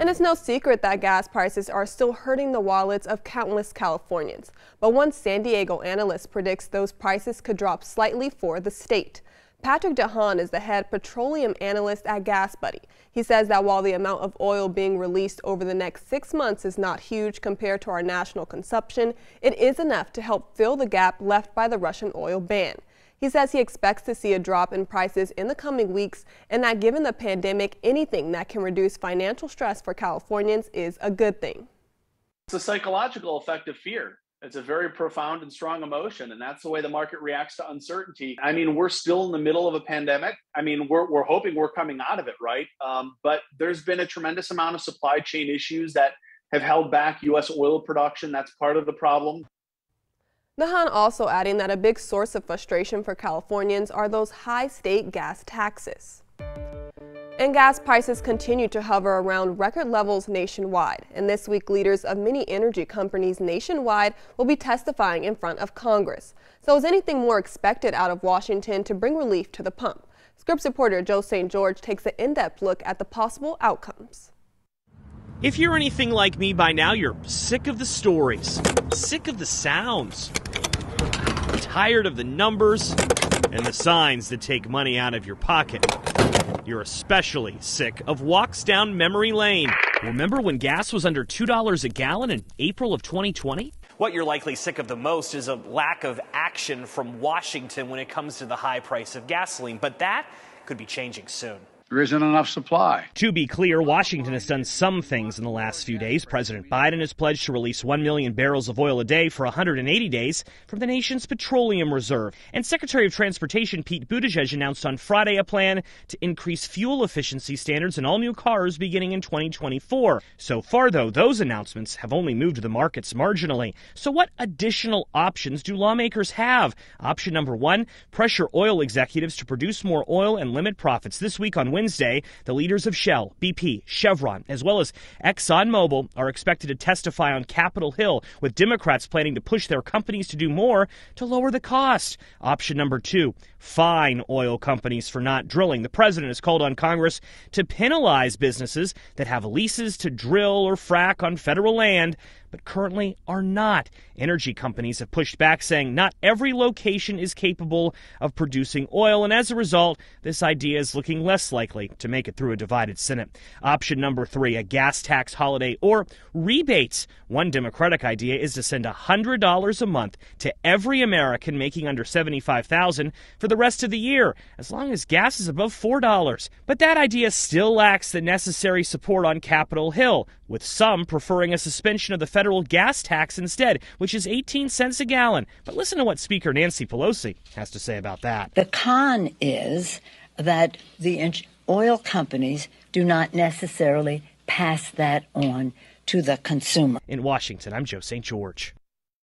And it's no secret that gas prices are still hurting the wallets of countless Californians. But one San Diego analyst predicts those prices could drop slightly for the state. Patrick DeHaan is the head petroleum analyst at GasBuddy. He says that while the amount of oil being released over the next 6 months is not huge compared to our national consumption, it is enough to help fill the gap left by the Russian oil ban. He says he expects to see a drop in prices in the coming weeks and that given the pandemic, anything that can reduce financial stress for Californians is a good thing. It's a psychological effect of fear. It's a very profound and strong emotion, and that's the way the market reacts to uncertainty. I mean, we're still in the middle of a pandemic. I mean, we're hoping we're coming out of it, right? But there's been a tremendous amount of supply chain issues that have held back U.S. oil production. That's part of the problem. DeHaan also adding that a big source of frustration for Californians are those high state gas taxes. And gas prices continue to hover around record levels nationwide. And this week, leaders of many energy companies nationwide will be testifying in front of Congress. So is anything more expected out of Washington to bring relief to the pump? Scripps reporter Joe St. George takes an in-depth look at the possible outcomes. If you're anything like me by now, you're sick of the stories, sick of the sounds, tired of the numbers and the signs that take money out of your pocket. You're especially sick of walks down memory lane. Remember when gas was under $2 a gallon in April of 2020? What you're likely sick of the most is a lack of action from Washington when it comes to the high price of gasoline, but that could be changing soon. There isn't enough supply. To be clear, Washington has done some things in the last few days. President Biden has pledged to release 1 million barrels of oil a day for 180 days from the nation's petroleum reserve. And Secretary of Transportation Pete Buttigieg announced on Friday a plan to increase fuel efficiency standards in all new cars beginning in 2024. So far, though, those announcements have only moved the markets marginally. So what additional options do lawmakers have? Option number one, pressure oil executives to produce more oil and limit profits. This week on Wednesday, the leaders of Shell, BP, Chevron, as well as ExxonMobil are expected to testify on Capitol Hill, with Democrats planning to push their companies to do more to lower the cost. Option number two, fine oil companies for not drilling. The president has called on Congress to penalize businesses that have leases to drill or frack on federal land, but currently are not. Energy companies have pushed back, saying not every location is capable of producing oil, and as a result, this idea is looking less likely to make it through a divided Senate. Option number three, a gas tax holiday or rebates. One Democratic idea is to send $100 a month to every American making under $75,000 for the rest of the year, as long as gas is above $4. But that idea still lacks the necessary support on Capitol Hill, with some preferring a suspension of the federal gas tax instead, which is 18 cents a gallon. But listen to what Speaker Nancy Pelosi has to say about that. The con is that the oil companies do not necessarily pass that on to the consumer. In Washington, I'm Joe St. George.